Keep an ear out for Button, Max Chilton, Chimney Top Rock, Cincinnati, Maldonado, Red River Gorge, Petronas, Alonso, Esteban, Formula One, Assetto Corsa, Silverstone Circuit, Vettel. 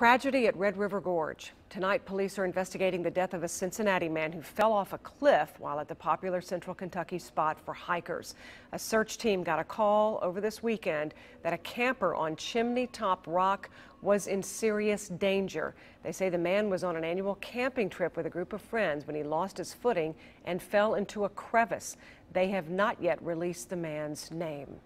Tragedy at Red River Gorge. Tonight, police are investigating the death of a Cincinnati man who fell off a cliff while at the popular Central Kentucky spot for hikers. A search team got a call over this weekend that a camper on Chimney Top Rock was in serious danger. They say the man was on an annual camping trip with a group of friends when he lost his footing and fell into a crevice. They have not yet released the man's name.